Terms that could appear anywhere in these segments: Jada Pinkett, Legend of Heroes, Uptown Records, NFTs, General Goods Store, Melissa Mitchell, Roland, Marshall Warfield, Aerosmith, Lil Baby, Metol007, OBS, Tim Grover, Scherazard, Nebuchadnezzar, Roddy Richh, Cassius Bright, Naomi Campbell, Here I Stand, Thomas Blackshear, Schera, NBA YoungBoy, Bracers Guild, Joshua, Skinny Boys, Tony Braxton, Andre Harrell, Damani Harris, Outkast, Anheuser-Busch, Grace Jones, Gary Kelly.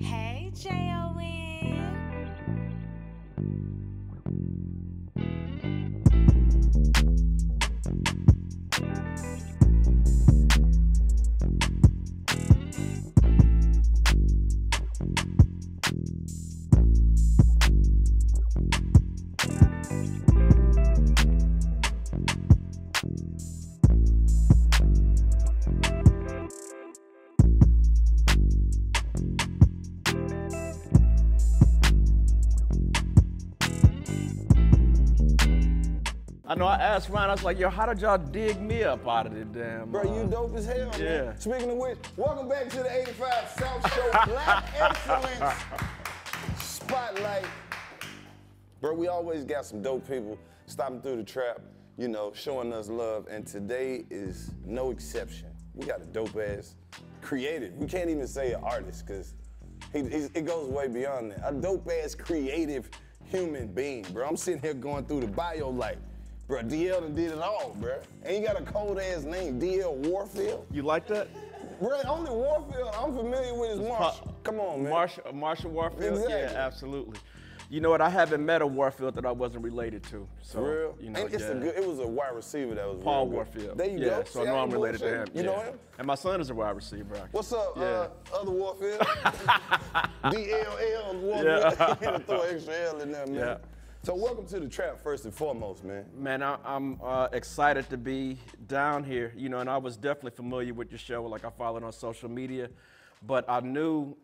Hey, I know I asked Ryan, I was like, yo, how did y'all dig me up out of the damn... Bro, you dope as hell, yeah. Man. Speaking of which, welcome back to the 85 South Show Black Excellence Spotlight. Bro, we always got some dope people stopping through the trap, you know, showing us love, and today is no exception. We got a dope-ass creative. We can't even say an artist, because it goes way beyond that. A dope-ass creative human being, bro. I'm sitting here going through the bio like, bro, DL done did it all, bro. And you got a cold ass name, DL Warfield. You like that? Bro, only Warfield I'm familiar with is Marshall. Come on, man. Marshall Warfield? Exactly. Yeah, absolutely. You know what, I haven't met a Warfield that I wasn't related to. So, for real? You know, and it's yeah. It was a wide receiver that was Paul Warfield. There you yeah, go. So I know I'm related to him. You know him? And my son is a wide receiver. Actually. What's up, other Warfield? DLL Warfield. Yeah. You gotta throw extra L in there, man. Yeah. So welcome to the trap, first and foremost, man. Man, I'm excited to be down here, you know, and I was definitely familiar with your show, like I followed on social media, but I knew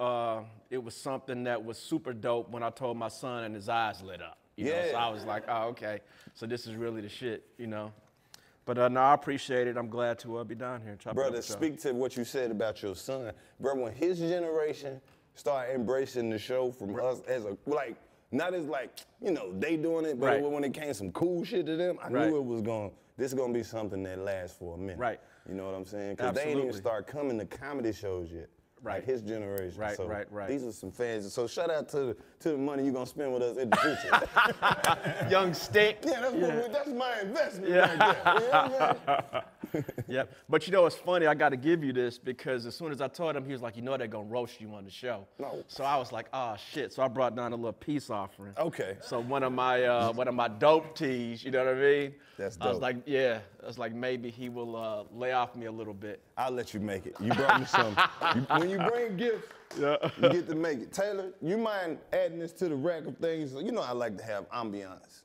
it was something that was super dope when I told my son and his eyes lit up, you know, so I was like, oh, okay, so this is really the shit, you know. But no, I appreciate it, I'm glad to be down here. Brother, speak to what you said about your son. Bro, when his generation started embracing the show from us as a, like, not as like, you know, they doing it, but when it came some cool shit to them, I knew it was going, this is going to be something that lasts for a minute. Right. You know what I'm saying? Because they ain't even start coming to comedy shows yet. Right. Like his generation. Right, so these are some fans. So shout out to the money you're going to spend with us in the future. Young Stick. Yeah, that's my investment right there. You know yep. But you know, it's funny, I got to give you this because as soon as I told him, he was like, you know, they're going to roast you on the show. No. So I was like, oh, shit. So I brought down a little peace offering. Okay. So one of my dope teas, you know what I mean? That's dope. I was like, yeah. I was like, maybe he will lay off me a little bit. I'll let you make it. You brought me some. When you bring gifts, you get to make it. Taylor, you mind adding this to the rack of things? You know I like to have ambiance.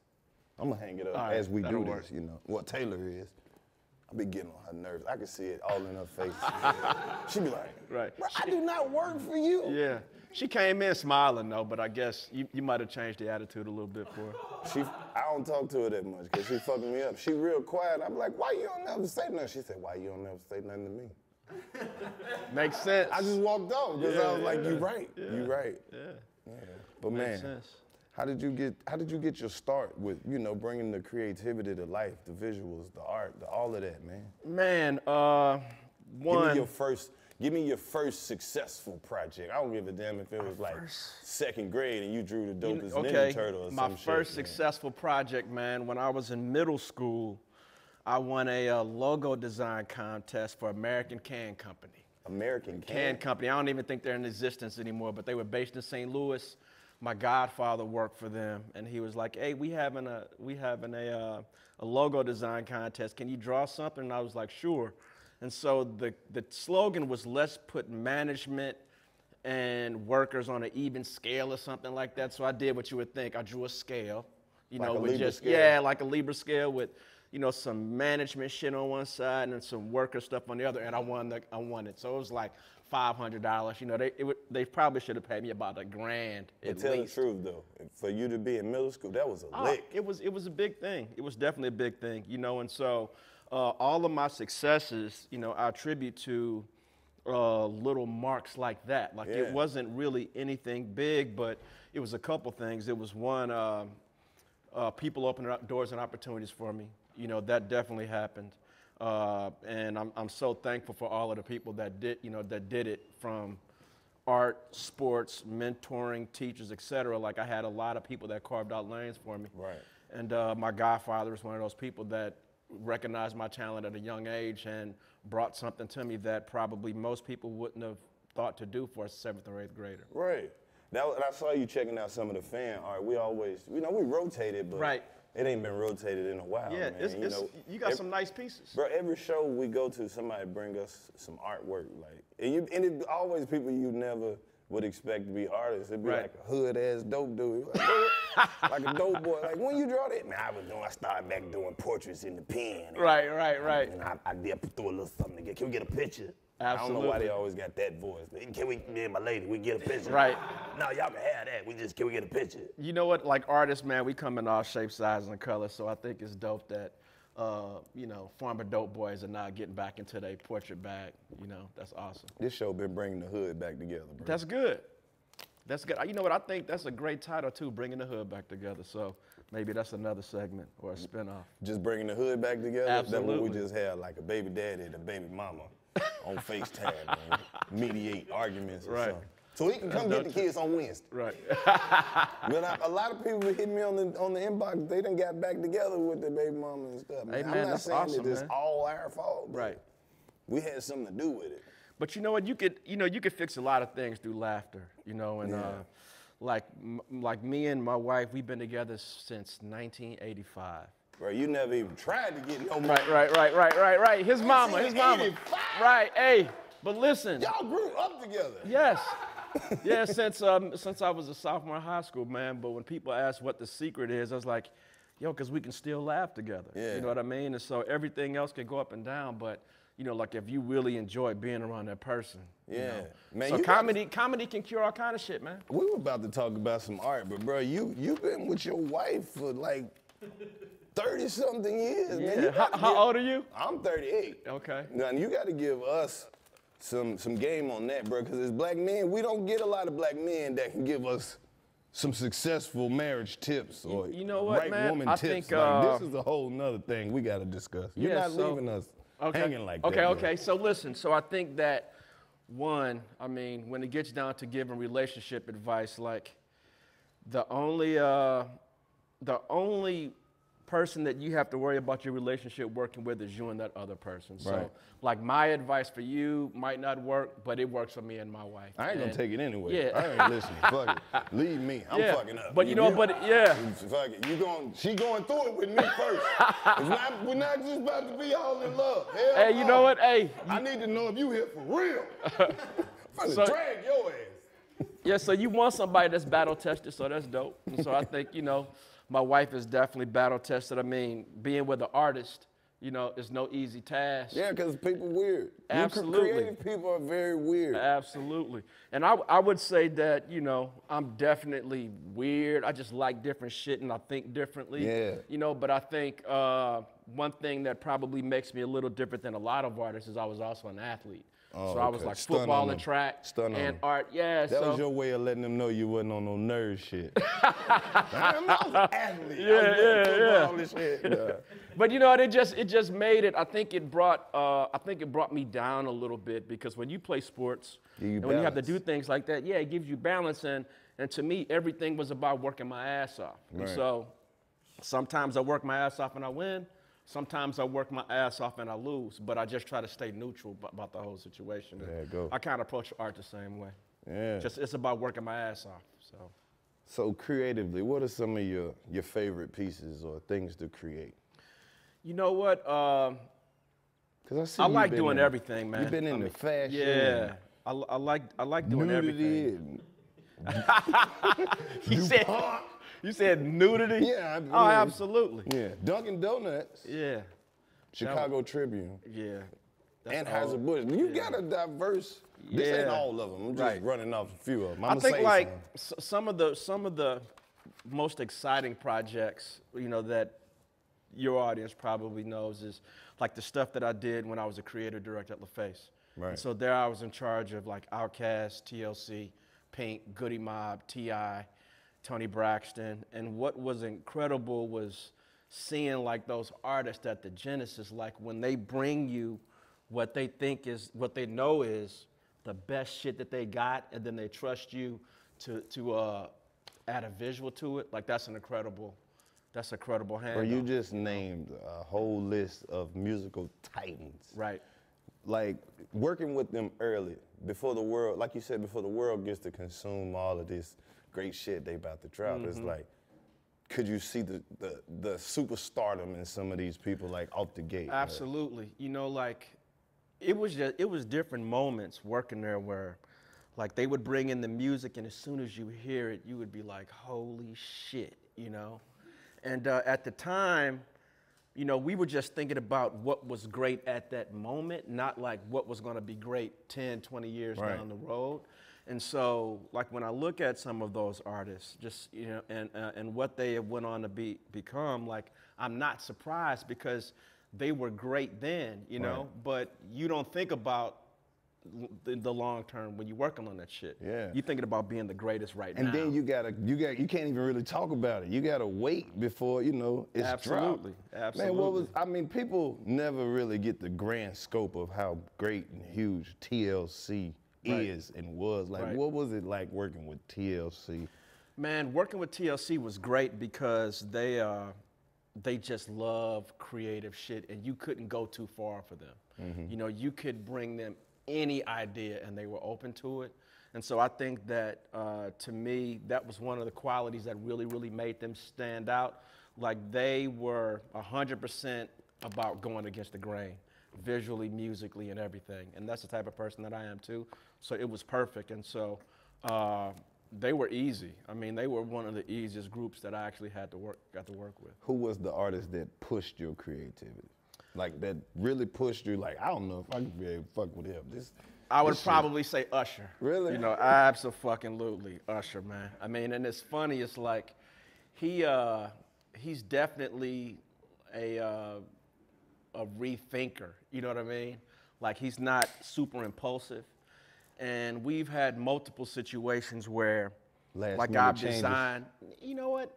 I'm going to hang it up as we do this, you know. Well, Taylor is. I be getting on her nerves. I can see it all in her face. She be like, bro, I do not work for you. Yeah. She came in smiling, though, but I guess you might have changed the attitude a little bit for her. I don't talk to her that much because she fucking me up. She real quiet. I'm like, why you don't never say nothing? She said, why you don't never say nothing to me? Makes sense. I just walked off because I was like, you right, you right. Yeah. But man, how did you get your start with, you know, bringing the creativity to life, the visuals, the art, all of that, man? Man, one. Give me your first successful project. I don't give a damn if it was like second grade and you drew the dopest Ninja Turtle or some shit. My first successful project, man, when I was in middle school, I won a logo design contest for American Can Company. American Can Company. I don't even think they're in existence anymore, but they were based in St. Louis. My godfather worked for them, and he was like, "Hey, we having a logo design contest. Can you draw something?" And I was like, "Sure." And so the slogan was, "Let's put management and workers on an even scale" or something like that. So I did what you would think. I drew a scale, you know, with just like a Libra scale with, you know, some management shit on one side and then some worker stuff on the other, and I won it. So it was like $500. You know, they probably should have paid me about $1,000 at least. But tell the truth though, for you to be in middle school, that was a lick. It was a big thing. It was definitely a big thing, you know. And so all of my successes, you know, I attribute to little marks like that. Like it wasn't really anything big, but it was a couple things. It was one, people opening up doors and opportunities for me. You know, that definitely happened, and I'm so thankful for all of the people that did it, from art, sports, mentoring, teachers, etc. Like I had a lot of people that carved out lanes for me, and my godfather was one of those people that recognized my talent at a young age and brought something to me that probably most people wouldn't have thought to do for a 7th or 8th grader. Right. That, and I saw you checking out some of the fam. All right, we always, you know, we rotated, but right. It ain't been rotated in a while. Yeah, man. It's, you got some nice pieces. Bro, every show we go to, somebody bring us some artwork. Like, and it's always people you never would expect to be artists. It'd be right. Like a hood-ass dope dude. Like a dope boy. Like, when you draw that? Man, I started back doing portraits in the pen. Right. And I did throw a little something together. Can we get a picture? Absolutely. I don't know why they always got that voice. Can we, me and my lady, we get a picture? Right. No, y'all can have that. Can we get a picture? You know what? Like artists, man, we come in all shapes, sizes, and colors. So I think it's dope that, you know, former dope boys are now getting back into their portrait bag. You know, that's awesome. This show been bringing the hood back together, bro. That's good. That's good. You know what? I think that's a great title, too, Bringing the Hood Back Together. So maybe that's another segment or a spinoff. Just bringing the hood back together? Absolutely. That's what we just had, like a baby daddy and a baby mama. On FaceTime, man. Mediate arguments or something. So he can come get the kids on Wednesday. Right. But a lot of people hit me on the inbox. They done got back together with their baby mama and stuff. Hey, man, I'm not saying that it's all our fault. Right. We had something to do with it. But you know what? You could fix a lot of things through laughter. You know, and like me and my wife, we've been together since 1985. Bro, you never even tried to get no money. Right. His mama. 85. Right, hey, but listen. Y'all grew up together. Yes. Yeah, since I was a sophomore in high school, man. But when people ask what the secret is, I was like, yo, because we can still laugh together. Yeah. You know what I mean? And so everything else can go up and down, but, you know, like if you really enjoy being around that person. Yeah. You know? Man, so comedy can cure all kind of shit, man. We were about to talk about some art, but, bro, you've been with your wife for, like, 30-something years. Yeah. Man, how old are you? I'm 38. Okay. Now, you got to give us some game on that, bro, because as black men, we don't get a lot of black men that can give us some successful marriage tips or you know what, right man? Woman I tips. Think, like, this is a whole nother thing we got to discuss. You're leaving us hanging like that. Okay. So listen, so I think that, one, I mean, when it gets down to giving relationship advice, like the only person that you have to worry about your relationship working with is you and that other person. Right. So, like, my advice for you might not work, but it works for me and my wife. I ain't gonna take it anyway. Yeah. I ain't listening. Fuck it. Leave me. I'm fucking up. But fuck it. She going through it with me first. We're not just about to be all in love. Hell hey, you know what? Hey, I need to know if you here for real. I'm gonna drag your ass. Yeah. So you want somebody that's battle tested. So that's dope. And so I think my wife is definitely battle-tested. I mean, being with an artist, you know, is no easy task. Yeah, because people weird. Absolutely. Creative people are very weird. Absolutely. And I would say that, you know, I'm definitely weird. I just like different shit and I think differently. Yeah. You know, but I think one thing that probably makes me a little different than a lot of artists is I was also an athlete. Oh, so I was like football and track and art. Yeah, that was your way of letting them know you wasn't on no nerd shit. I was an athlete. Yeah. But you know, it just made it. I think it brought me down a little bit because when you play sports and when you have to do things like that, yeah, it gives you balance. And to me, everything was about working my ass off. Right. And so sometimes I work my ass off and I win. Sometimes I work my ass off and I lose, but I just try to stay neutral about the whole situation. Yeah, go. I kind of approach art the same way. Yeah. Just it's about working my ass off. So creatively, what are some of your favorite pieces or things to create? You know what? 'Cause I see I like doing everything, man. You've been in the fashion. Yeah. I like doing everything. He said. You said nudity? Yeah. Oh, absolutely. Yeah. Dunkin' Donuts. Yeah. Chicago Tribune. Yeah. Anheuser-Busch. You got a diverse. Yeah. This ain't all of them. I'm just running off a few of them. I think like some of the most exciting projects, you know, that your audience probably knows is like the stuff that I did when I was a creative director at LaFace. Right. And so there I was in charge of like Outkast, TLC, Pink, Goodie Mob, T.I., Tony Braxton, and what was incredible was seeing like those artists at the Genesis, like when they bring you what they think is, what they know is the best shit that they got, and then they trust you to add a visual to it. Like that's an incredible handle. Or you just named a whole list of musical titans. Right. like working with them early, before the world, like you said, before the world gets to consume all of this great shit they about to drop. Mm-hmm. It's like, could you see the superstardom in some of these people like off the gate? Absolutely. Right? You know, like it was just, it was different moments working there where like they would bring in the music and as soon as you hear it, you would be like, holy shit, you know? And at the time, you know, we were just thinking about what was great at that moment, not like what was gonna be great 10, 20 years right. down the road. And so, like when I look at some of those artists, just, you know, and what they have went on to become, like I'm not surprised because they were great then, you right. know, but you don't think about the long term when you're working on that shit. Yeah. You're thinking about being the greatest right now. And then you can't even really talk about it. You gotta wait before, you know, it's absolutely. Dropped. Absolutely. Man, people never really get the grand scope of how great and huge TLC right. is and was. Like, right. what was it like working with TLC? Man, working with TLC was great because they just love creative shit and you couldn't go too far for them. Mm-hmm. You know, you could bring them any idea and they were open to it. And so I think that to me, that was one of the qualities that really, really made them stand out. Like they were 100% about going against the grain, visually, musically, and everything. And that's the type of person that I am too. So it was perfect. And so they were easy. I mean, they were one of the easiest groups that I actually got to work with. Who was the artist that pushed your creativity? Like that really pushed you, like, I don't know if I could be able to fuck with him. I would probably say Usher. Really? You know, absolutely, Usher, man. I mean, and it's funny, it's like, he's definitely a rethinker, you know what I mean? Like, he's not super impulsive. And we've had multiple situations where, like I've designed, you know what?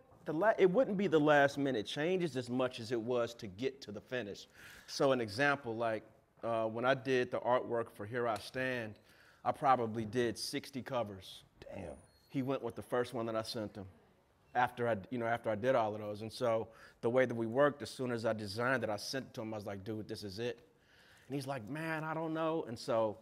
It wouldn't be the last minute changes as much as it was to get to the finish. So an example, like when I did the artwork for Here I Stand, I probably did 60 covers. Damn. He went with the first one that I sent him after I did all of those. And so the way that we worked, as soon as I designed it, I sent it to him. I was like, dude, this is it. And he's like, man, I don't know. And so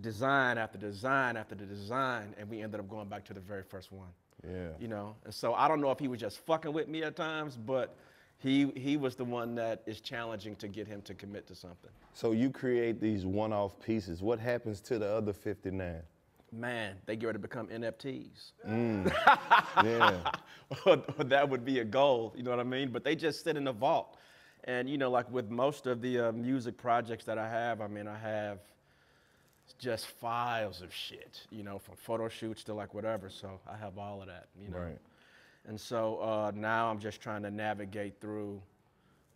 design after design after the design, and we ended up going back to the very first one. Yeah. You know, and so I don't know if he was just fucking with me at times, but he was the one that is challenging to get him to commit to something. So you create these one-off pieces. What happens to the other 59? Man, they get ready to become NFTs. Mm. Yeah. Or that would be a goal, you know what I mean? But they just sit in a vault. And, you know, like with most of the music projects that I have, I mean, I have just files of shit, you know, from photo shoots to like whatever. So I have all of that, you know. Right. And so now I'm just trying to navigate through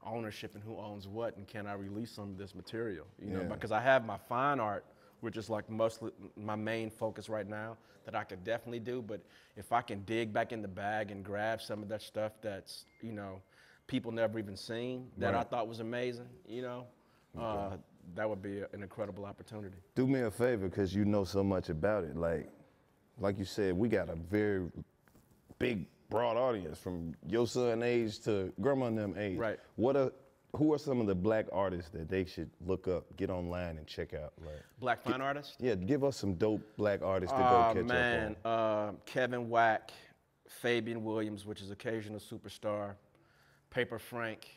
ownership and who owns what and can I release some of this material, you know, because I have my fine art, which is like mostly my main focus right now that I could definitely do. But if I can dig back in the bag and grab some of that stuff that's, you know, people never even seen that I thought was amazing, you know, that would be an incredible opportunity. Do me a favor, because you know so much about it. Like you said, we got a very big, broad audience from your son age to grandma and them age. Right. Who are some of the black artists that they should look up, get online and check out? Like, black fine artists? Yeah, give us some dope black artists to go catch up on. Kevin Wack, Fabian Williams, which is occasional superstar, Paper Frank,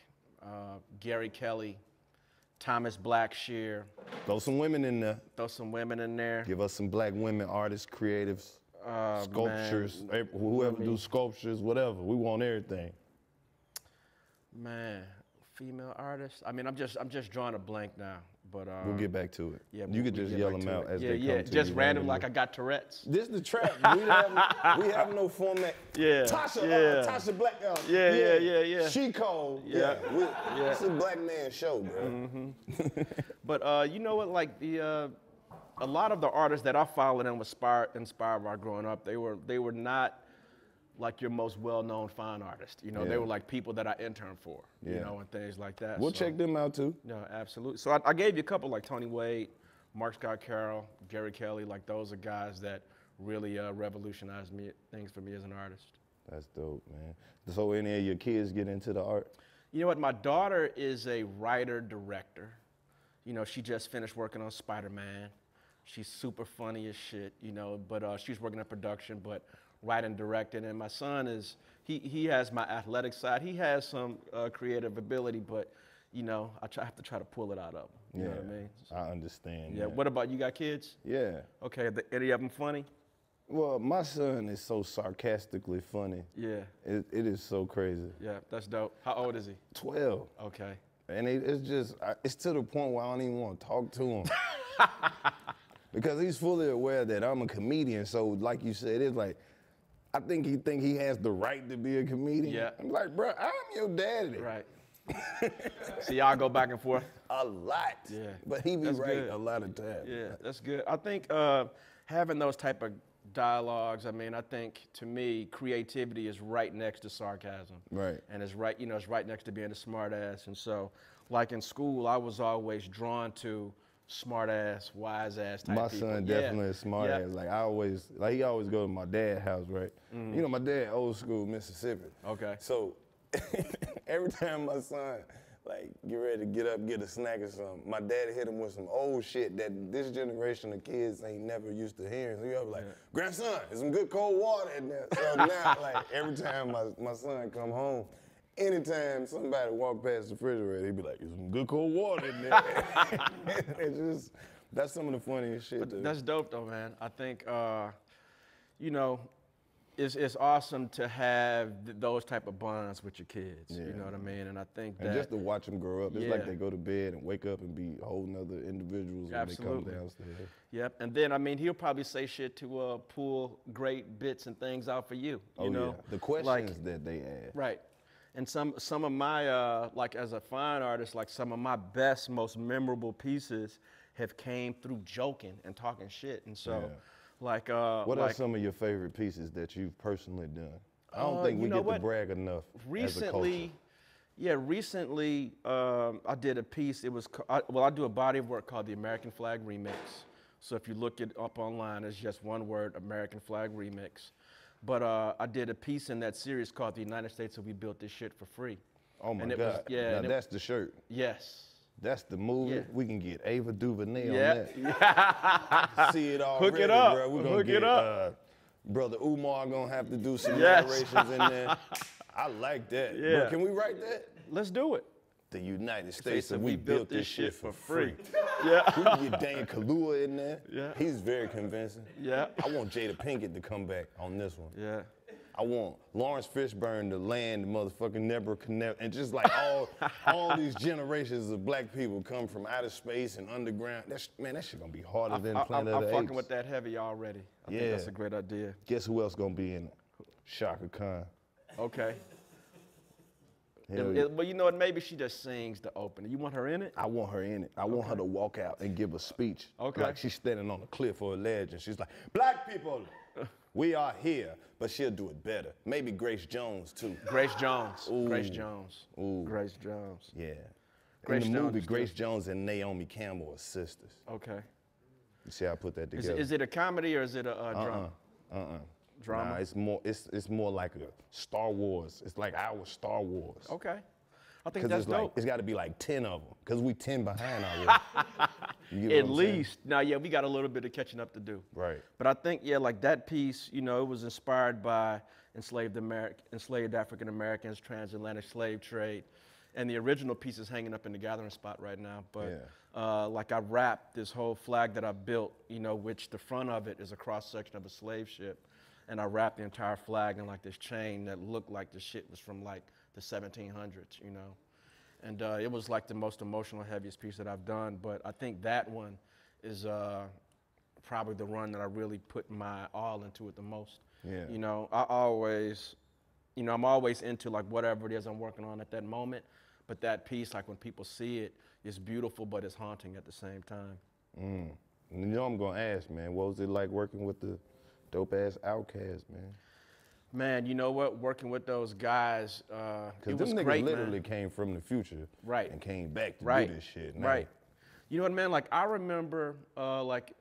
Gary Kelly, Thomas Blackshear. Throw some women in there. Give us some black women, artists, creatives, sculptures, man, whoever do sculptures, whatever. We want everything. Man, female artists. I mean, I'm just drawing a blank now, but we'll get back to it. Yeah, you could just yell them out as they come. Yeah, just random, like I got Tourette's. This is the trap. we have no format. Yeah. Tasha Black. She cold. Yeah. It's a black man show, bro. Mm-hmm. But you know what? Like a lot of the artists that I followed and was inspired by growing up, they were not like your most well-known fine artist. You know, they were like people that I interned for, you know, and things like that. We'll check them out too. No, absolutely. So I gave you a couple like Tony Wade, Mark Scott Carroll, Gary Kelly, like those are guys that really revolutionized things for me as an artist. That's dope, man. So any of your kids get into the art? You know what, my daughter is a writer-director. You know, she just finished working on Spider-Man. She's super funny as shit, you know, but she's working on production, but writing, directing. And my son is, he has my athletic side. He has some creative ability, but, you know, I have to try to pull it out of him. You know what I mean? So, I understand. Yeah. What about you? Got kids? Yeah. Okay. Are any of them funny? Well, my son is so sarcastically funny. Yeah. It is so crazy. Yeah, that's dope. How old is he? 12. Okay. And it's just, it's to the point where I don't even want to talk to him. Because he's fully aware that I'm a comedian. So like you said, it's like, I think he has the right to be a comedian. Yeah. I'm like, bro, I'm your daddy. Right. So y'all go back and forth? A lot. Yeah. But he be that's right good. A lot of times. Yeah, that's good. I think having those type of dialogues, I mean, I think to me, creativity is right next to sarcasm. Right. And it's right, you know, it's right next to being a smart ass. And so, like in school, I was always drawn to smart ass, wise ass type people. My son definitely is smart ass. Like I always, like he always go to my dad's house, right? Mm. You know, my dad old school Mississippi. Okay. So every time my son like get ready to get up, get a snack or something, my dad hit him with some old shit that this generation of kids ain't never used to hearing. So you ever like, grandson, there's some good cold water in there. So now, like every time my son come home, anytime somebody walk past the refrigerator, he'd be like, there's some good cold water in there. It's just, that's some of the funniest shit. But that's dope though, man. I think, you know, it's awesome to have those type of bonds with your kids, you know what I mean? And I think that— and just to watch them grow up. It's like they go to bed and wake up and be whole other individuals when they come downstairs. Yep, and then, I mean, he'll probably say shit to pull great bits and things out for you, you know? Yeah. The questions like, that they ask. Right, and some of my, like as a fine artist, like some of my best, most memorable pieces have came through joking and talking shit, and so, like, what are some of your favorite pieces that you've personally done? I don't think we get to brag enough recently I did a piece. It was I do a body of work called the American Flag Remix. So if you look it up online, it's just one word, American Flag Remix. But I did a piece in that series called The United States That We Built This Shit for Free. Oh my God! Now that's the shirt. Yes. That's the movie. Yeah. We can get Ava DuVernay on that. See it all. Hook it up. Bro. We're gonna hook it up. Brother Umar gonna have to do some narrations in there. I like that. Yeah. Bro, can we write that? Let's do it. The United States that we built this shit for free. We can get Dan Kaluuya in there. Yeah. He's very convincing. Yeah. I want Jada Pinkett to come back on this one. Yeah. I want Lawrence Fishburne to land motherfucking Nebuchadnezzar, and just like all these generations of black people come from outer space and underground. That's, man, that shit gonna be harder than Planet of the Apes. I'm fucking with that heavy already. I think that's a great idea. Guess who else gonna be in it? Shaka Khan. Okay. Well, you know what, maybe she just sings the opening. You want her in it? I want her in it. I want her to walk out and give a speech. Okay. Like she's standing on a cliff or a ledge and she's like, black people, we are here, but she'll do it better. Maybe Grace Jones too. Grace Jones. Ooh. Grace Jones. Ooh. Grace Jones. Yeah. Grace in the movie, Grace Jones and Naomi Campbell are sisters. Okay. You see how I put that together? Is it a comedy or is it a drama? Drama. Nah, it's more like a Star Wars. It's like our Star Wars. Okay. I think that's dope. Like, it's got to be like 10 of them, because we 10 behind already. You know at least. Now, yeah, we got a little bit of catching up to do. Right. But I think, yeah, like that piece, you know, it was inspired by enslaved African Americans, transatlantic slave trade. And the original piece is hanging up in the gathering spot right now. But like I wrapped this whole flag that I built, you know, which the front of it is a cross-section of a slave ship. And I wrapped the entire flag in like this chain that looked like the shit was from like the 1700s, you know? And it was like the most emotional, heaviest piece that I've done, but I think that one is probably the one that I really put my all into it the most. Yeah. You know, I always, you know, I'm always into like whatever it is I'm working on at that moment, but that piece, like when people see it, it's beautiful, but it's haunting at the same time. Mm. You know, I'm gonna ask, man, what was it like working with the dope-ass Outkast, man? Man, you know what? Working with those guys, it was great, man. Because them niggas literally came from the future and came back to do this shit. Right. You know what, man? Like, I remember like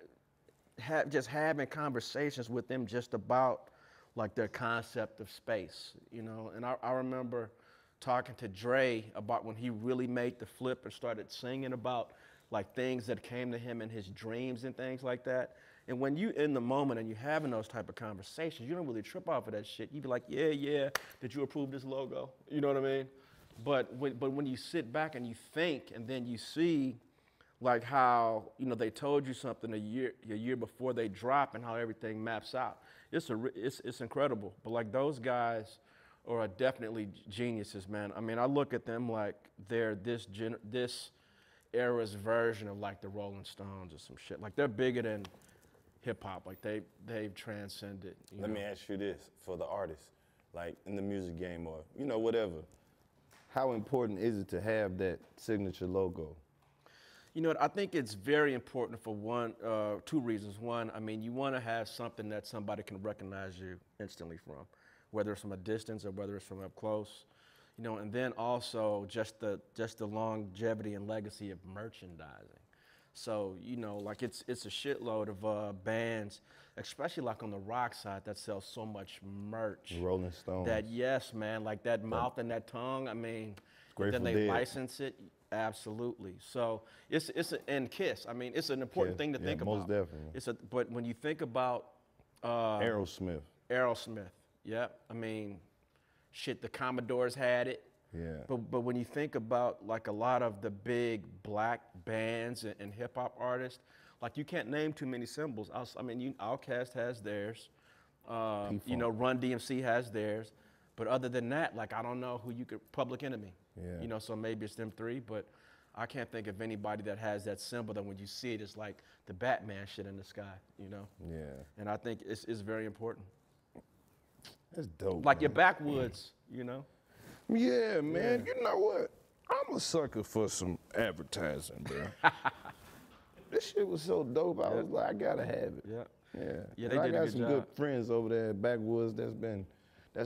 just having conversations with them just about like their concept of space, you know? And I remember talking to Dre about when he really made the flip and started singing about like things that came to him in his dreams and things like that. And when you in the moment and you're having those type of conversations, you don't really trip off of that shit. You be like, yeah, yeah, did you approve this logo? You know what I mean? But when you sit back and you think, and then you see like how, you know, they told you something a year before they drop and how everything maps out. It's incredible. But like those guys are definitely geniuses, man. I mean, I look at them like they're this era's version of like the Rolling Stones or some shit. Like they're bigger than hip hop. Like they've transcended. Let me ask you this, for the artists, like in the music game or, you know, whatever, how important is it to have that signature logo? You know, I think it's very important for two reasons. One, I mean, you want to have something that somebody can recognize you instantly from, whether it's from a distance or whether it's from up close, you know. And then also just the longevity and legacy of merchandising. So, you know, like it's a shitload of bands, especially like on the rock side, that sells so much merch. Rolling Stones. That, yes, man, like that mouth and that tongue. I mean, then they license it. Absolutely. So and Kiss. I mean, it's an important thing to think about. Most definitely. But when you think about Aerosmith. Yeah. I mean, shit. The Commodores had it. Yeah. But when you think about like a lot of the big black bands and hip hop artists, like you can't name too many symbols. I mean, Outkast has theirs. You know, Run DMC has theirs. But other than that, like I don't know who you could. Public Enemy. Yeah. You know, so maybe it's them three, but I can't think of anybody that has that symbol that when you see it, it's like the Batman shit in the sky, you know? Yeah. And I think it's very important. That's dope. Like, man, your Backwoods, you know? Yeah, man. Yeah. You know what? I'm a sucker for some advertising, bro. This shit was so dope. I was like, I gotta have it. Yeah. Yeah. Yeah, they did a good job. I got some good friends over there at Backwoods that's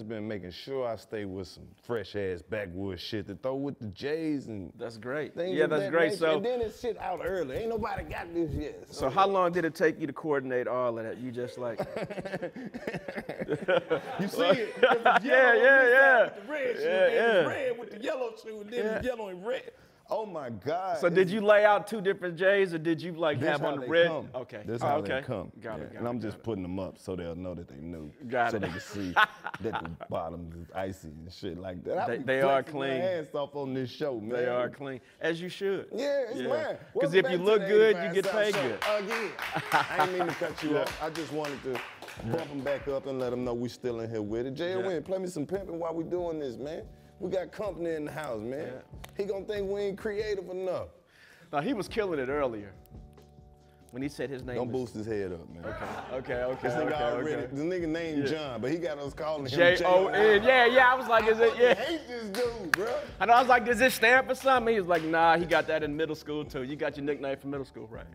been making sure I stay with some fresh ass backwoods shit to throw with the J's and that's great. Things yeah, that's that great. Nature. So and then it's shit out early. Ain't nobody got this yet. So how long did it take you to coordinate all of that? You just like you see it? Yeah. With the red shoe, then the red with the yellow shoe, and then the yellow and red. Oh my God. So did you lay out two different J's or did you like have on the red? Come. Okay. This is how they come. Got it. And I'm just putting them up so they'll know that they knew. Got it. So they can see that the bottom is icy and shit like that. They are clean. My ass off on this show, man. They are clean. As you should. Yeah, it's mine. Because if you look good, you get paid good. Again. I didn't mean to cut you off. I just wanted to bump them back up and let them know we still in here with it. J.O.N., play me some pimping while we doing this, man. We got company in the house, man. Yeah. He gonna think we ain't creative enough. Now, he was killing it earlier when he said his name. Don't boost his head up, man. Okay. This nigga named John, but he got us calling him J-O-N. Yeah, I was like, I hate this dude, bro. I know, I was like, does this stamp or something? He was like, nah, he got that in middle school, too. You got your nickname from middle school, right?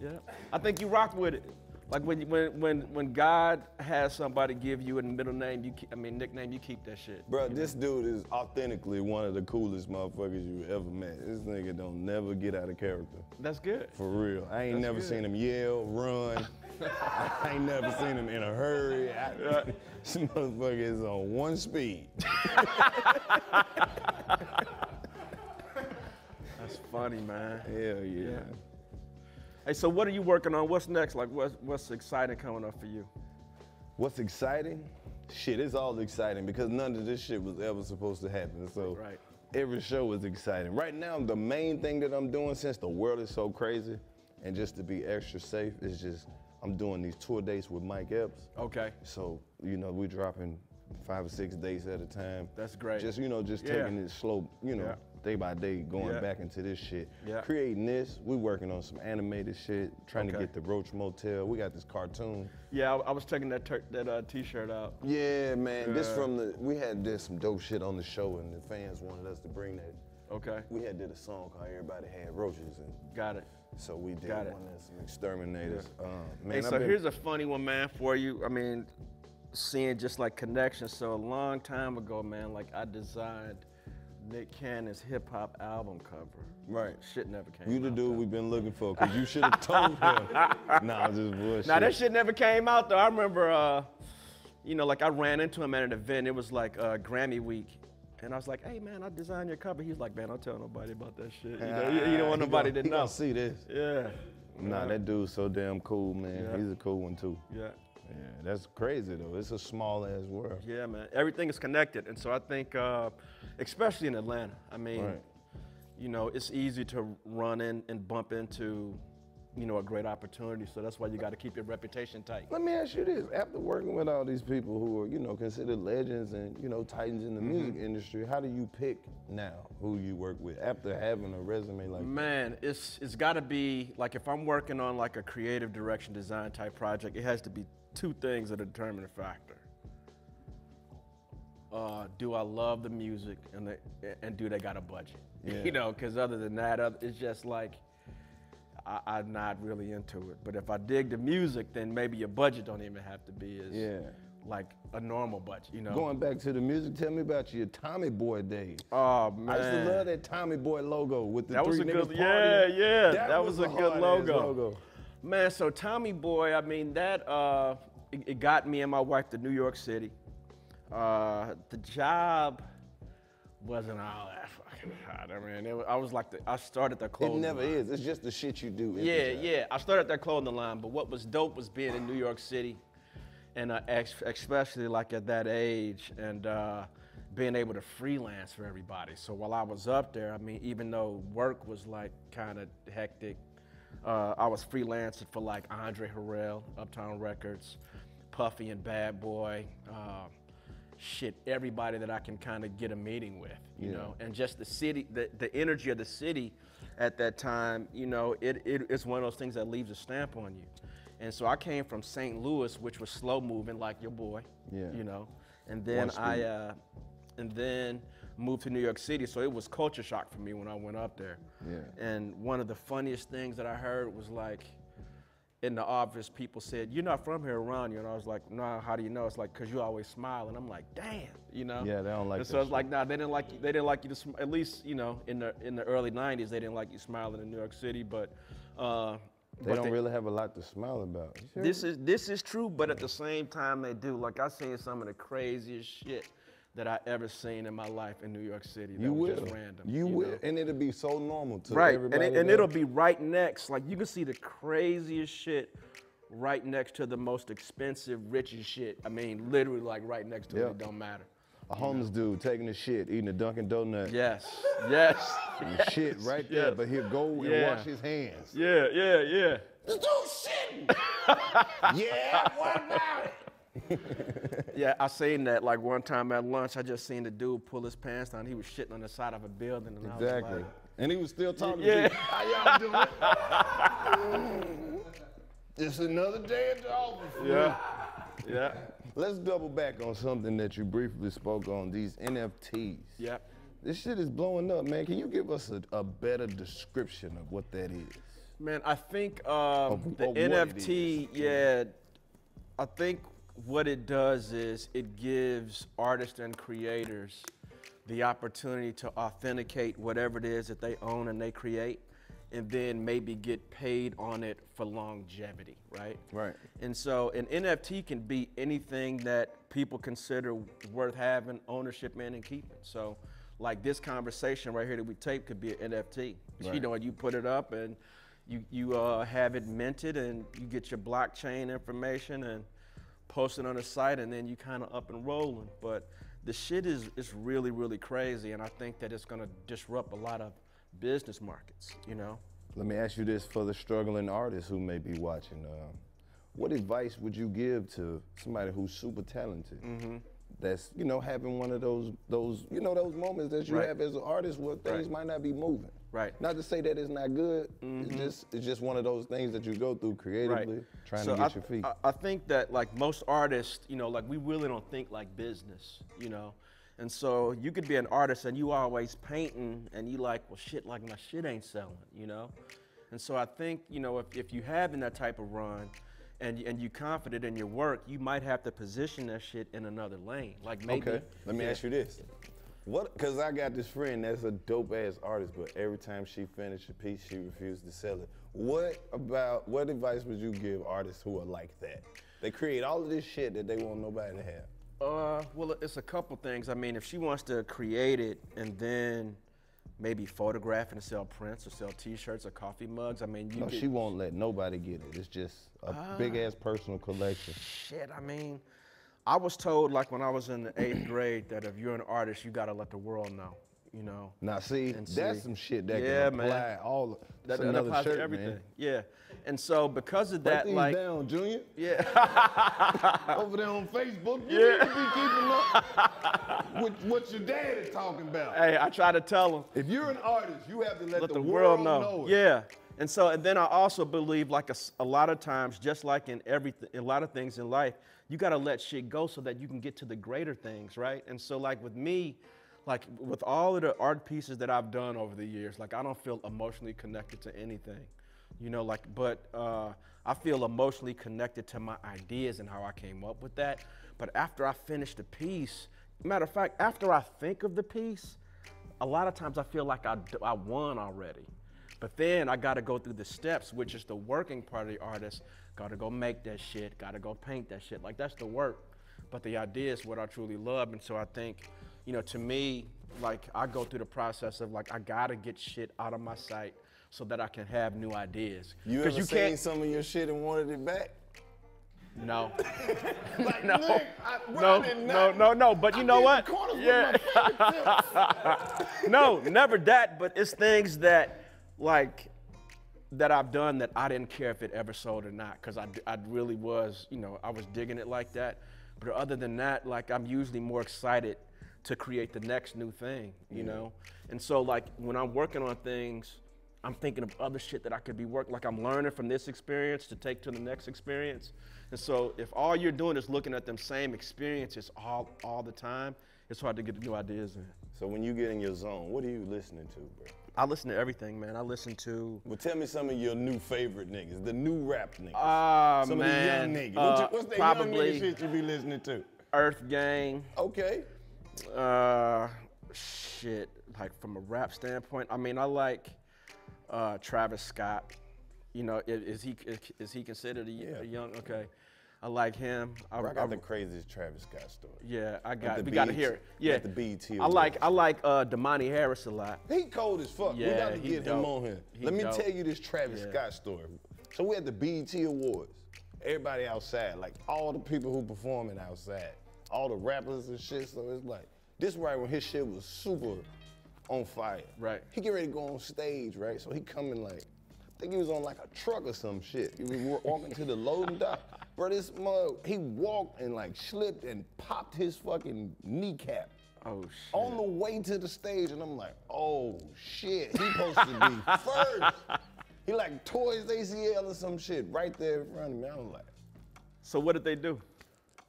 Yeah. I think you rocked with it. Like when God has somebody give you a middle name, nickname, you keep that shit. Bro, this dude is authentically one of the coolest motherfuckers you ever met. This nigga don't never get out of character. That's good. For real. I ain't never seen him yell, run. I ain't never seen him in a hurry. This motherfucker is on one speed. That's funny, man. Hell yeah. Hey, so what are you working on? What's next? Like, what's exciting coming up for you? What's exciting? Shit, it's all exciting because none of this shit was ever supposed to happen. So every show is exciting. Right now, the main thing that I'm doing, since the world is so crazy, and just to be extra safe, is just I'm doing these tour dates with Mike Epps. Okay. So, you know, we're dropping 5 or 6 dates at a time. That's great. Just, you know, just taking it slow, you know. Yeah. Day by day, going back into this shit. Yeah. Creating this, we working on some animated shit, trying to get the Roach Motel. We got this cartoon. Yeah, I was checking that T-shirt out. Yeah, man, this from we had some dope shit on the show, and the fans wanted us to bring that. Okay. We had did a song called Everybody Had Roaches. Got it. So we did one that's some exterminators. Yeah. Man, hey, so here's a funny one, man, for you. I mean, seeing just like connections. So a long time ago, man, like I designed Nick Cannon's hip-hop album cover. Right. Shit never came out. You the dude we've been looking for, because you should have told him. Nah, just bullshit. Nah, that shit never came out, though. I remember, you know, like I ran into him at an event. It was like Grammy week. And I was like, hey, man, I designed your cover. He was like, man, don't tell nobody about that shit. You know, you don't want nobody to know. See this. Yeah. Nah, that dude's so damn cool, man. Yeah. He's a cool one, too. Yeah. Yeah, that's crazy, though. It's a small-ass world. Yeah, man. Everything is connected. And so I think, especially in Atlanta, I mean, you know, it's easy to run in and bump into, you know, a great opportunity. So that's why you got to keep your reputation tight. Let me ask you this. After working with all these people who are, you know, considered legends and, you know, titans in the music industry, how do you pick now who you work with after having a resume like that? Man, it's got to be, like, if I'm working on, like, a creative direction design type project, it has to be two things that are determining factor. Do I love the music, and do they got a budget? Yeah. You know, because other than that, it's just like, I'm not really into it. But if I dig the music, then maybe your budget don't even have to be as like a normal budget, you know? Going back to the music, tell me about your Tommy Boy days. Oh, man. I used to love that Tommy Boy logo with the three niggas partying. Yeah, yeah, that was a good logo. Man, so Tommy Boy, I mean, that, it got me and my wife to New York City. The job wasn't all that fucking hot. I mean, I was like, I started their clothing line. It never is. It's just the shit you do. Yeah, yeah. I started their clothing line, but what was dope was being in New York City, and especially like at that age, and being able to freelance for everybody. So while I was up there, I mean, even though work was like kind of hectic, I was freelancing for like Andre Harrell, Uptown Records, Puffy and Bad Boy. Shit, everybody that I can kind of get a meeting with, you know, and just the city, the energy of the city at that time, you know, it's one of those things that leaves a stamp on you. And so I came from St. Louis, which was slow moving, like your boy, you know, and then I moved to New York City, so it was culture shock for me when I went up there. Yeah. And one of the funniest things that I heard was like, in the office, people said, you're not from here around you. And I was like, nah, how do you know? It's like, cause you always smile. And I'm like, damn, you know? Yeah, they don't like that. So I was like, nah, they didn't like you to smile. At least, you know, in the early 90s, they didn't like you smiling in New York City, but. They don't really have a lot to smile about. Sure. This is true, but at the same time they do. Like I seen some of the craziest shit that I ever seen in my life in New York City. That was just random. You will, and it'll be so normal to everybody. And it'll be right next. Like you can see the craziest shit right next to the most expensive, richest shit. I mean, literally like right next to it. It don't matter. A homeless dude taking a shit, eating a Dunkin' Donut. Yes, yes. Shit right there, but he'll go and wash his hands. Yeah, yeah, yeah. This dude's shitting. What about it? Yeah, I seen that like one time at lunch. I just seen the dude pull his pants down. He was shitting on the side of a building. And I was like, and he was still talking to me. How y'all doing? It's another day at the office. Yeah, yeah. Let's double back on something that you briefly spoke on, these NFTs. Yeah. This shit is blowing up, man. Can you give us a better description of what that is? Man, I think the NFT, I think what it does is it gives artists and creators the opportunity to authenticate whatever it is that they own and they create, and then maybe get paid on it for longevity, right? Right. And so an NFT can be anything that people consider worth having ownership in and keeping. So like this conversation right here that we taped could be an NFT. Right. You know, and you put it up and you have it minted and you get your blockchain information and post it on the site, and then you kind of up and rolling. But the shit is really, really crazy, and I think that it's gonna disrupt a lot of business markets, you know? Let me ask you this for the struggling artists who may be watching. What advice would you give to somebody who's super talented, that's, you know, having one of those you know, those moments that you have as an artist where things might not be moving? Right. Not to say that it's not good, it's just one of those things that you go through creatively, trying to get your feet. I think that like most artists, you know, like we really don't think like business, you know? And so you could be an artist and you always painting and you like, well shit, like my shit ain't selling, you know? And so I think, you know, if you having that type of run, and you're confident in your work, you might have to position that shit in another lane. Like maybe. Okay, let me ask you this. What? Because I got this friend that's a dope-ass artist, but every time she finished a piece, she refused to sell it. What advice would you give artists who are like that? They create all of this shit that they want nobody to have. Well, it's a couple things. I mean, if she wants to create it and then maybe photograph and sell prints or sell T-shirts or coffee mugs, I mean, you she won't let nobody get it. It's just a big-ass personal collection. Shit, I mean, I was told, like, when I was in the 8th grade that if you're an artist, you got to let the world know, you know? Now, see, that's some shit that can apply all that's another shirt, everything. Man. Yeah. And so because of that, like, down, Junior. Yeah. Over there on Facebook, you need to be keeping up with what your dad is talking about. Hey, I try to tell him. If you're an artist, you have to let the world know it. Yeah. And so, and then I also believe, like, a lot of times, just like in everything, a lot of things in life, you got to let shit go so that you can get to the greater things, right? And so, like, with me, like, with all of the art pieces that I've done over the years, like, I don't feel emotionally connected to anything. You know, like, but I feel emotionally connected to my ideas and how I came up with that. But after I finish the piece, matter of fact, after I think of the piece, a lot of times I feel like I won already. But then I gotta go through the steps, which is the working part of the artist. Gotta go make that shit, gotta go paint that shit. Like, that's the work. But the idea is what I truly love. And so I think, you know, to me, like, I go through the process of, like, I gotta get shit out of my sight so that I can have new ideas. You ever seen some of your shit and wanted it back? No. Like, no. Nick, no. But you know what? Yeah. No, never that. But it's things that, like, that I've done that I didn't care if it ever sold or not, because I really was, you know, I was digging it like that. But other than that, like, I'm usually more excited to create the next new thing, you know? And so, like, when I'm working on things, I'm thinking of other shit that I could be working, like, I'm learning from this experience to take to the next experience. And so if all you're doing is looking at them same experiences all the time, it's hard to get new ideas in. So when you get in your zone, what are you listening to, bro? I listen to everything, man. I listen to... Well, tell me some of your new favorite niggas, the new rap niggas. Ah, man. Some of the young niggas. What's the young nigga shit you be listening to? Earth Gang. Okay. Shit, like, from a rap standpoint, I mean, I like... Travis Scott, you know, is he considered a young? Okay, I like him. I got the craziest Travis Scott story. Yeah, we gotta hear it. Yeah, the BET. I like Damani Harris a lot. He cold as fuck. Yeah, we gotta get him on here. Let me tell you this Travis Scott story. So we had the BET Awards. Everybody outside, like all the people who performing outside, all the rappers and shit. So it's like this right when his shit was super on fire. Right. He get ready to go on stage, right? So he coming like, I think he was on like a truck or some shit. He was walking to the loading dock. Bro, this mug, he walked and like slipped and popped his fucking kneecap. Oh shit. On the way to the stage, and I'm like, oh shit, he supposed to be first. He like tore his ACL or some shit right there in front of me. I was like. So what did they do?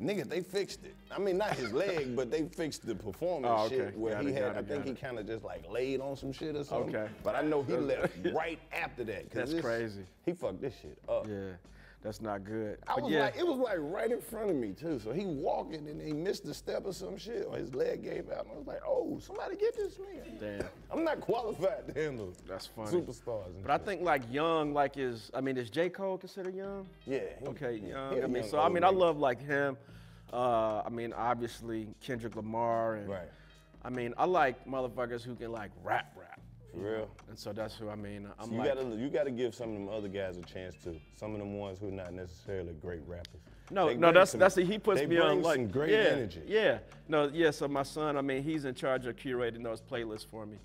Nigga, they fixed it. I mean, not his leg, but they fixed the performance shit where I think he kind of just like laid on some shit or something. Okay. But I know he left right after that. That's crazy. He fucked this shit up. Yeah, that's not good. It was like right in front of me too. So he walking and he missed a step or some shit, or his leg gave out. And I was like, oh, somebody get this nigga. Damn. I'm not qualified to handle that's funny. Superstars. But shit. I think like young, like is J. Cole considered young? Yeah. Young. I mean, so I mean, I love like him. I mean, obviously Kendrick Lamar, and I mean, I like motherfuckers who can like rap. For real. And so that's who I mean. You gotta give some of them other guys a chance too. Some of them ones who are not necessarily great rappers. No, he puts me on like some great energy. Yeah. No, yeah. So my son, I mean, he's in charge of curating those playlists for me.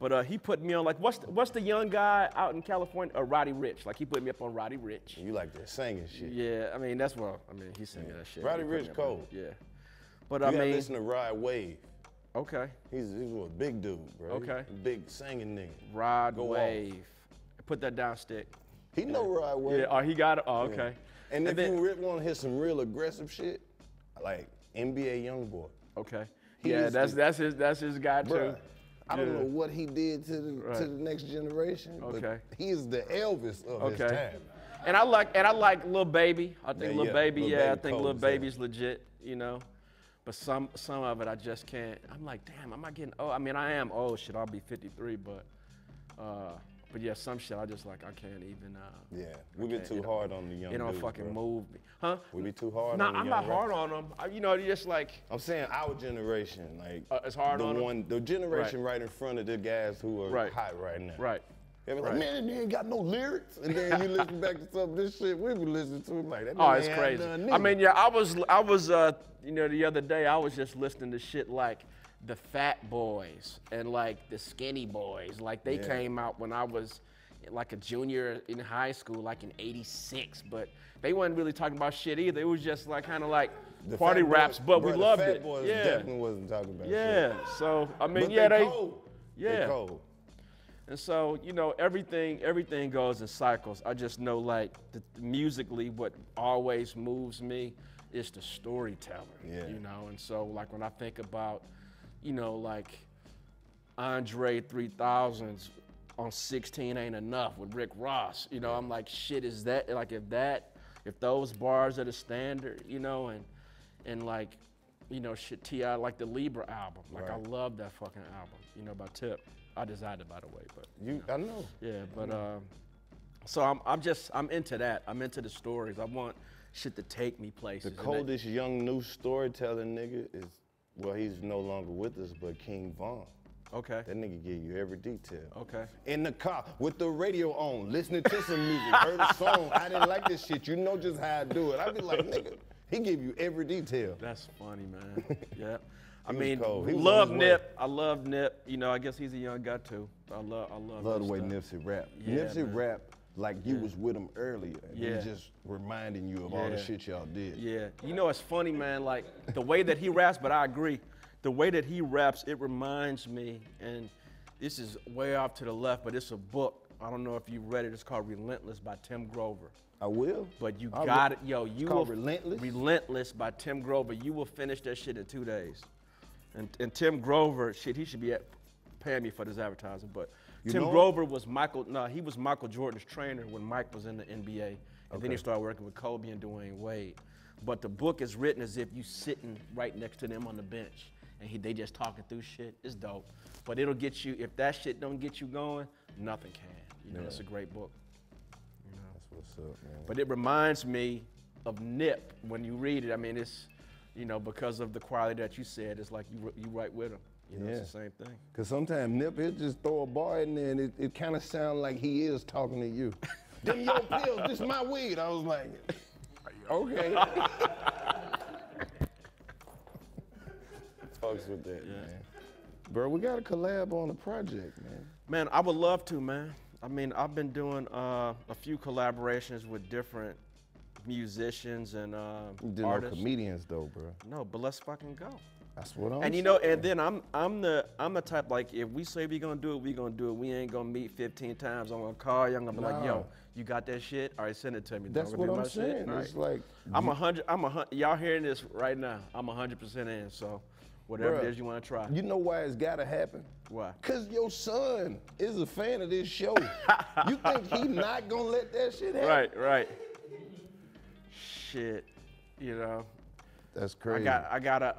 But he put me on like what's the young guy out in California? Roddy Richh. Like he put me up on Roddy Richh. You like that singing shit? Yeah, I mean that's what I mean. He's singing that shit. Roddy Richh cold. Yeah, but I mean. You gotta listen to Rod Wave. Okay. He's a big dude, bro. Okay. Big singing nigga. Rod Wave. Put that down, stick. He know Rod Wave. Yeah. Oh, he got it. Oh, okay. Yeah. And if you want to hit some real aggressive shit, like NBA YoungBoy. Okay. That's his guy too. Bruh, I don't know what he did to the next generation. Okay. But he's the Elvis of his time. And I like Lil Baby. I think Lil Baby's legit, you know. But some of it I just can't. I'm like, damn, am I getting old? I mean, I am old, shit, I'll be 53, but But yeah, some shit I just like I can't even. Yeah, we be too hard on the young. It don't fucking move me, huh? We be too hard. Nah, I'm not hard on them. You know, just like I'm saying, our generation, like it's hard on the generation right in front of the guys who are hot right now. Right. Everyone's like, man, they ain't got no lyrics. And then you listen back to some of this shit we were listening to. Like, that oh, it's crazy. I mean, yeah, I was, you know, the other day I was just listening to shit like the Fat Boys and like the Skinny Boys. Like they came out when I was like a junior in high school, like in '86. But they wasn't really talking about shit either. It was just like kind of like the party raps, but we loved it. The Fat Boys definitely wasn't talking about shit. Yeah, so I mean, but yeah, they cold. Yeah. They cold. And so, you know, everything goes in cycles. I just know, like, musically, what always moves me is the storytelling, you know? And so, like, when I think about, you know, like, Andre 3000's on 16 Ain't Enough with Rick Ross, you know, I'm like, shit, is that, like, if those bars are the standard, you know, and like, you know, shit, T.I., like the Libra album. Like, I love that fucking album, you know, by Tip. I designed it, by the way, but you know. I know. Yeah, but so I'm into that. I'm into the stories. I want shit to take me places. The coldest young new storyteller nigga is, well, he's no longer with us, but King Von. Okay. That nigga give you every detail. Okay. In the car with the radio on, listening to some music, heard a song. I didn't like this shit. You know just how I do it. I be like, nigga, he give you every detail. That's funny, man. Yeah. I mean, love Nip. I love Nip. You know, I guess he's a young guy too. I love the way Nipsey rap. Yeah, Nipsey rap like you was with him earlier. And he's just reminding you of all the shit y'all did. Yeah. You know, it's funny, man. Like the way that he raps, but I agree. The way that he raps, it reminds me. And this is way off to the left, but it's a book. I don't know if you read it. It's called Relentless by Tim Grover. I will. But you got it, yo. You will. Relentless. Relentless by Tim Grover. You will finish that shit in 2 days. And Tim Grover, shit, he should be paying me for this advertising, but Tim Grover was Michael Jordan's trainer when Mike was in the NBA, and then he started working with Kobe and Dwayne Wade. But the book is written as if you sitting right next to them on the bench, and they just talking through shit. It's dope, but it'll get you, if that shit don't get you going, nothing can. You know, it's a great book. You know? That's what's up, man. But it reminds me of Nip when you read it. I mean, it's, you know, because of the quality that you said, it's like you right with him. You know, it's the same thing. Because sometimes Nip, he'll just throw a bar in there and it kind of sounds like he is talking to you. Them your pills, this my weed. I was like, okay. Fucks with that, man. Bro, we got to collab on a project, man. Man, I would love to, man. I mean, I've been doing a few collaborations with different musicians and artists. No comedians though, bro. No, but let's fucking go. That's what I'm saying. And you know, and then I'm the type, like, if we say we gonna do it, we gonna do it. We ain't gonna meet 15 times. I'm gonna call you. I'm gonna be like, yo, you got that shit? All right, send it to me. That's what I'm saying. It's like y'all hearing this right now. I'm 100% in. So whatever it is you wanna try. You know why it's gotta happen? Why? Cause your son is a fan of this show. You think he not gonna let that shit happen? Right, right. Shit, you know. That's crazy. I gotta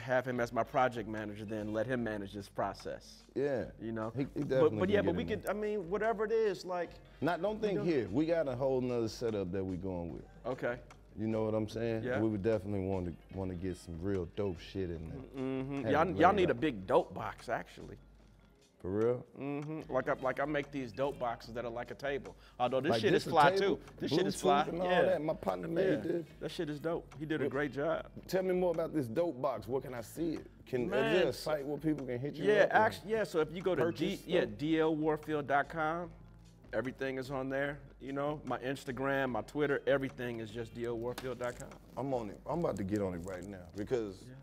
have him as my project manager, then let him manage this process. Yeah. You know. He but yeah, but we could, I mean, whatever it is, like. Don't think here. We got a whole nother setup that we going with. Okay. You know what I'm saying? Yeah. We would definitely want to get some real dope shit in there. Mm-hmm. Y'all need a big dope box, actually. For real? Mm-hmm. Like I make these dope boxes that are like a table. Although this shit is fly too. This shit is fly. And all that. My partner made this. That shit is dope. He did a great job. Tell me more about this dope box. What can I see it? Is there a site where people can hit you? Yeah, actually, yeah. So if you go to DLWarfield.com, everything is on there. You know, my Instagram, my Twitter, everything is just DLWarfield.com. I'm on it. I'm about to get on it right now because. Yeah.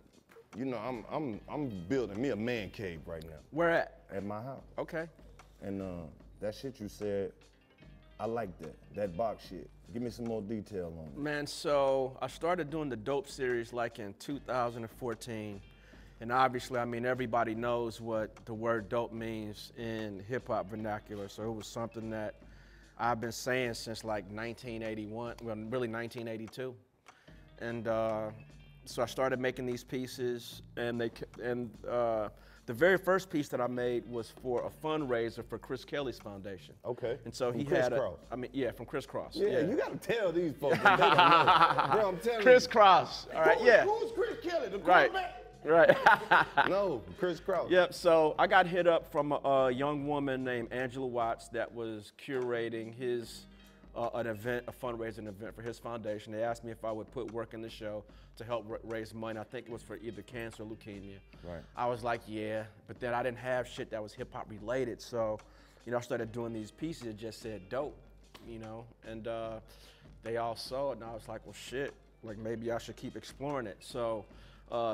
You know, I'm building me a man cave right now. Where at? At my house. Okay. And that shit you said, I like that. That box shit. Give me some more detail on it. Man, so I started doing the Dope series like in 2014. And obviously, I mean, everybody knows what the word dope means in hip hop vernacular. So it was something that I've been saying since like 1981, well, really 1982. And so I started making these pieces, and The very first piece that I made was for a fundraiser for Chris Kelly's foundation. Okay. And so he had a, from Chris Kross. Yeah, you gotta tell these folks. Bro, I'm telling Chris Kross. All right, who's Chris Kelly? The quarterback? Right. No, Chris Kross. Yep, so I got hit up from a young woman named Angela Watts that was curating his an event, a fundraising event for his foundation. They asked me if I would put work in the show to help raise money. I think it was for either cancer or leukemia. Right. I was like, yeah, but then I didn't have shit that was hip hop related. So, you know, I started doing these pieces that just said dope, you know, and they all saw it and I was like, well, shit, like maybe I should keep exploring it. So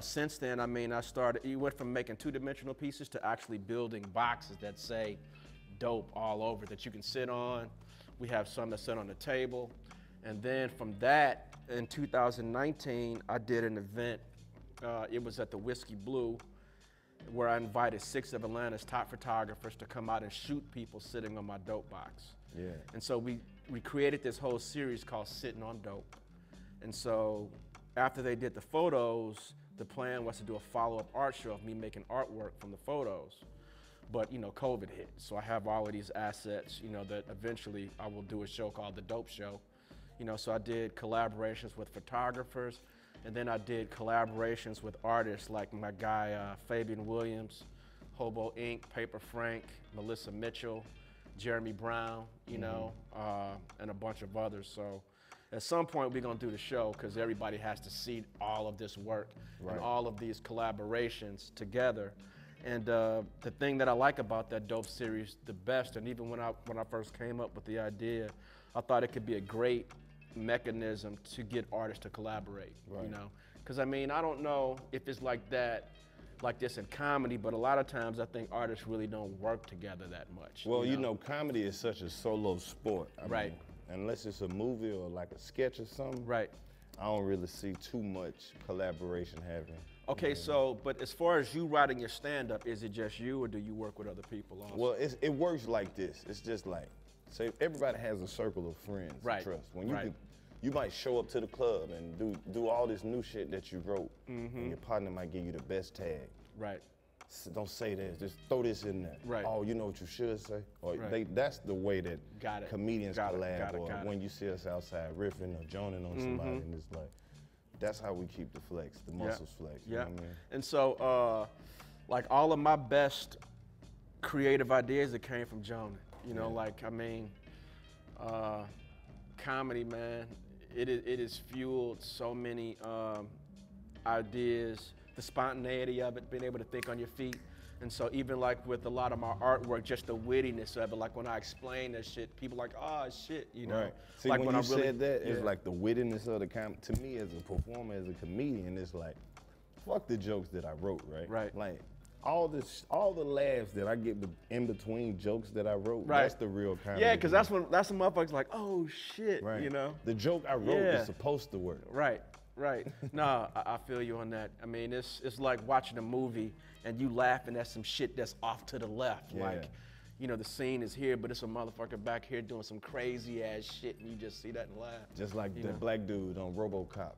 since then, I mean, I started, you went from making two-dimensional pieces to actually building boxes that say dope all over that you can sit on. We have some that sit on the table. And then from that, in 2019, I did an event. It was at the Whiskey Blue, where I invited 6 of Atlanta's top photographers to come out and shoot people sitting on my dope box. Yeah. And so we created this whole series called Sitting on Dope. And so after they did the photos, the plan was to do a follow-up art show of me making artwork from the photos. But, you know, COVID hit. So I have all of these assets, you know, that eventually I will do a show called The Dope Show. You know, so I did collaborations with photographers, and then I did collaborations with artists like my guy, Fabian Williams, Hobo Inc., Paper Frank, Melissa Mitchell, Jeremy Brown, you know, and a bunch of others. So at some point we're gonna do the show because everybody has to see all of this work and all of these collaborations together. And the thing that I like about that dope series the best, and even when I first came up with the idea, I thought it could be a great mechanism to get artists to collaborate, you know? Because I mean, I don't know if it's like that, like this in comedy, but a lot of times I think artists really don't work together that much. Well, you know, comedy is such a solo sport. I mean, unless it's a movie or like a sketch or something, I don't really see too much collaboration happening. Okay, so, but as far as you writing your stand-up, is it just you or do you work with other people also? Well, it works like this. It's just like, say everybody has a circle of friends and trust. When you can, you might show up to the club and do all this new shit that you wrote, and your partner might give you the best tag. So don't say this, just throw this in there. Oh, you know what you should say? Or that's the way that comedians collab, or when you see us outside riffing or joning on somebody, and it's like, that's how we keep the flex, the muscles flex, you know what I mean? And so, like all of my best creative ideas that came from Jonah, you know, like, I mean, comedy, man, it has fueled so many ideas, the spontaneity of it, being able to think on your feet. And so even like with a lot of my artwork, just the wittiness of it, like when I explain that shit, people like, oh shit, you know? See, like when you said that, it's like the wittiness of the comedy. To me as a performer, as a comedian, it's like, fuck the jokes that I wrote, Like all the laughs that I get in between jokes that I wrote, that's the real comedy. Yeah, because that's when motherfuckers like, oh shit, you know? The joke I wrote is supposed to work. No, I feel you on that. I mean, it's like watching a movie and you laughing at some shit that's off to the left. Like, you know, the scene is here, but it's a motherfucker back here doing some crazy ass shit and you just see that and laugh. Just like the black dude on RoboCop.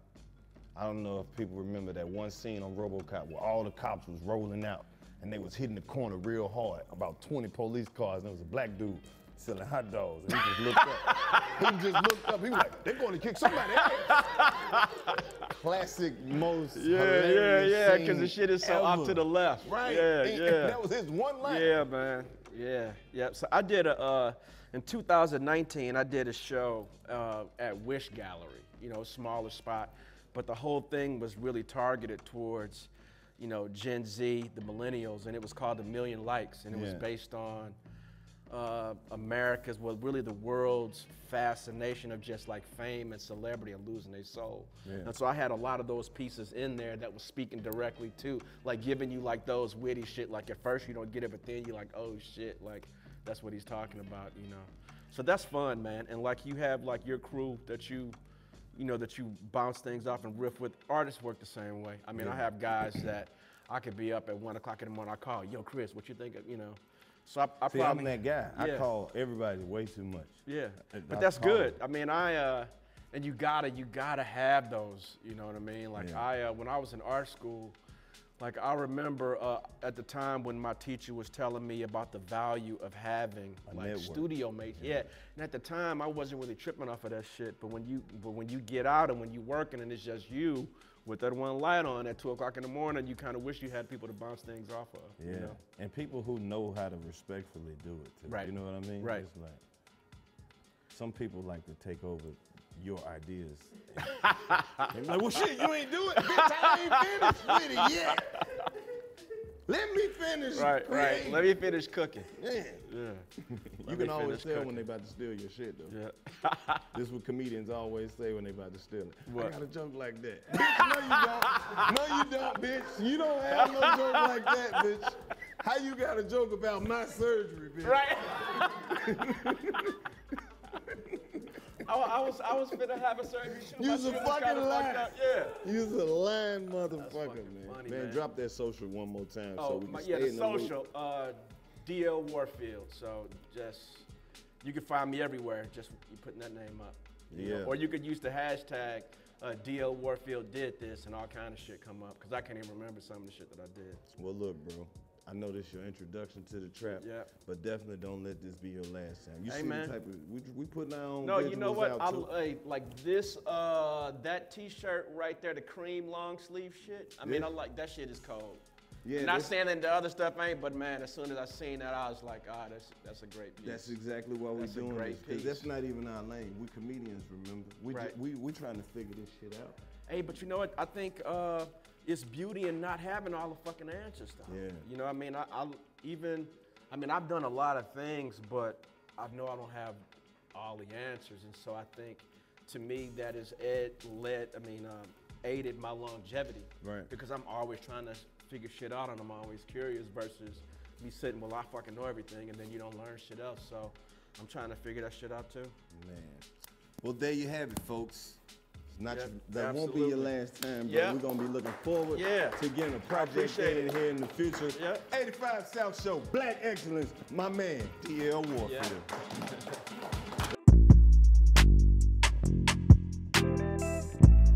I don't know if people remember that one scene on RoboCop where all the cops was rolling out and they was hitting the corner real hard, about 20 police cars, and there was a black dude selling hot dogs, and he just looked up. He was like, they're going to kick somebody ass. Classic, most hilarious scene because the shit is so off to the left. And that was his one line. So I did a, in 2019, I did a show at Wish Gallery, you know, smaller spot, but the whole thing was really targeted towards, you know, Gen Z, the millennials, and it was called A Million Likes, and it was based on America's, well, really the world's fascination of just like fame and celebrity and losing their soul. And so I had a lot of those pieces in there that was speaking directly to, like giving you like those witty shit, like at first you don't get it, but then you're like, oh shit, like that's what he's talking about, you know? So that's fun, man. And like you have like your crew that you know, that you bounce things off and riff with. Artists work the same way. I mean, I have guys that I could be up at 1 o'clock in the morning, I call, yo, Chris, what you think of, you know? So I see, probably, I'm that guy. I call everybody way too much. But that's good. I mean, and you gotta have those, you know what I mean? Like when I was in art school, Like I remember at the time when my teacher was telling me about the value of having like studio mates. Yeah. And at the time I wasn't really tripping off of that shit. But when you get out and when you working and it's just you with that one light on at 2 o'clock in the morning, you kind of wish you had people to bounce things off of. Yeah. You know? And people who know how to respectfully do it too. Right. You know what I mean? Right. It's like some people like to take over your ideas. Like, well, shit, you ain't do it, bitch. I ain't finished with it yet. Let me finish. Right, praying. Right. Let me finish cooking. Yeah. Yeah. You can always tell when they about to steal your shit, though. Yeah. This is what comedians always say when they about to steal it. What? I got a joke like that. Bitch, no, you don't. No, you don't, bitch. You don't have no joke like that, bitch. How you got a joke about my surgery, bitch? Right. I was finna have a surgery too. You was a fucking liar. Yeah. You was a lying motherfucker, man. Funny, man, drop that social one more time. Oh, so we can stay in the social. Loop. DL Warfield. So just, you can find me everywhere. Just you putting that name up. Yeah. Know? Or you could use the hashtag DL Warfield did this and all kind of shit come up. Cause I can't even remember some of the shit that I did. Well, look, bro. I know this is your introduction to the trap, but definitely don't let this be your last time. You see the type of, we putting our own visuals out. No, you know what? Like this, that T-shirt right there, the cream long sleeve shit. I mean, I like that shit is cold. Yeah, not saying that the other stuff ain't, but man, as soon as I seen that, I was like, ah, that's a great piece. That's exactly why we're doing this, because that's not even our lane. We comedians, remember? We're trying to figure this shit out. Hey, but you know what? I think it's beauty in not having all the fucking answers, though. Yeah. You know what I mean? I've done a lot of things, but I know I don't have all the answers, and so I think, to me, that is aided my longevity. Right. Because I'm always trying to figure shit out and I'm always curious versus me sitting, well, I fucking know everything and then you don't learn shit else. So I'm trying to figure that shit out too. Man. Well, there you have it, folks. It's not that won't be your last time, but we're going to be looking forward to getting a project in here in the future. Yep. 85 South Show, Black Excellence, my man, DL Warfield.